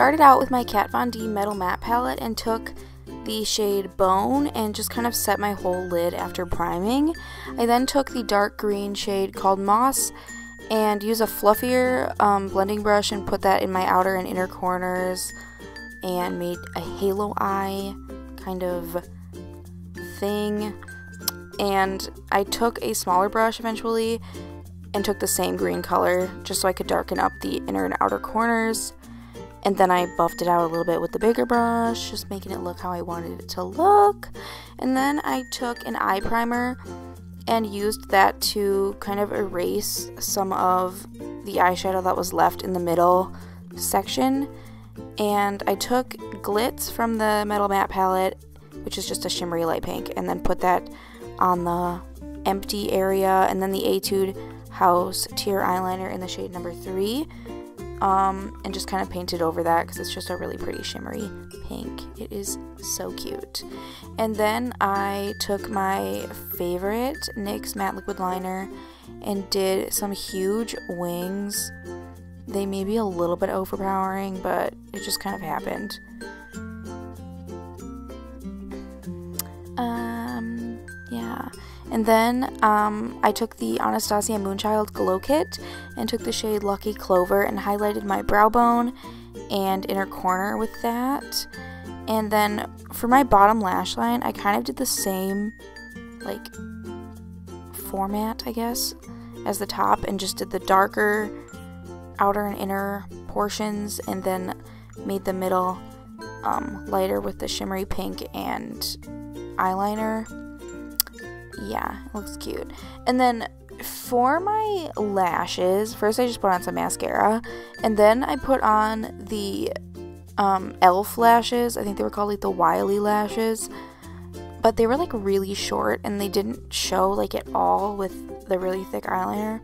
started out with my Kat Von D Metal Matte palette and took the shade Bone and just kind of set my whole lid after priming. I then took the dark green shade called Moss and used a fluffier blending brush and put that in my outer and inner corners and made a halo eye kind of thing. And I took a smaller brush eventually and took the same green color just so I could darken up the inner and outer corners. And then I buffed it out a little bit with the bigger brush, just making it look how I wanted it to look. And then I took an eye primer and used that to kind of erase some of the eyeshadow that was left in the middle section. And I took Glitz from the Metal Matte palette, which is just a shimmery light pink, and then put that on the empty area, and then the Etude House Tear Eyeliner in the shade number 3. And just kind of painted over that because it's just a really pretty shimmery pink. It is so cute. And then I took my favorite NYX matte liquid liner and did some huge wings. They may be a little bit overpowering, but it just kind of happened. And then I took the Anastasia Moonchild Glow Kit and took the shade Lucky Clover and highlighted my brow bone and inner corner with that. And then for my bottom lash line, I kind of did the same, like, format, I guess, as the top, and just did the darker outer and inner portions, and then made the middle lighter with the shimmery pink and eyeliner. Yeah, it looks cute. And then for my lashes, first I just put on some mascara, and then I put on the elf lashes. I think they were called like the Wiley lashes, but they were like really short and they didn't show like at all with the really thick eyeliner.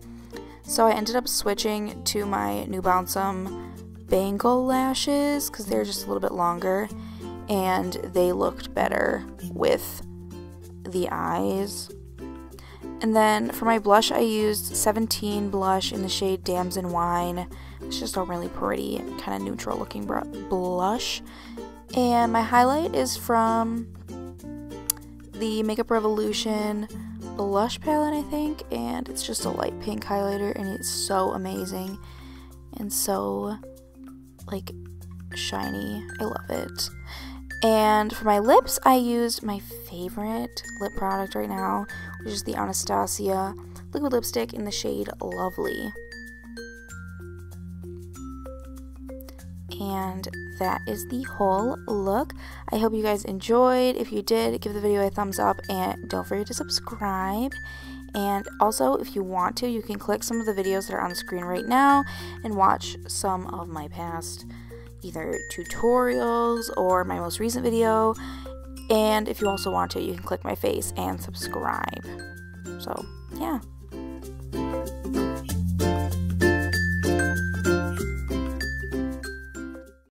So I ended up switching to my new Bon Sum bangle lashes because they're just a little bit longer and they looked better with the eyes. And then for my blush, I used 17 blush in the shade Damson Wine. It's just a really pretty kind of neutral looking blush. And my highlight is from the Makeup Revolution blush palette, I think, and it's just a light pink highlighter and it's so amazing and so like shiny. I love it. And for my lips, I used my favorite lip product right now, which is the Anastasia liquid lipstick in the shade Lovely. And that is the whole look. I hope you guys enjoyed. If you did, give the video a thumbs up and don't forget to subscribe. And also, if you want to, you can click some of the videos that are on the screen right now and watch some of my past either tutorials or my most recent video. And if you also want to, you can click my face and subscribe. So yeah.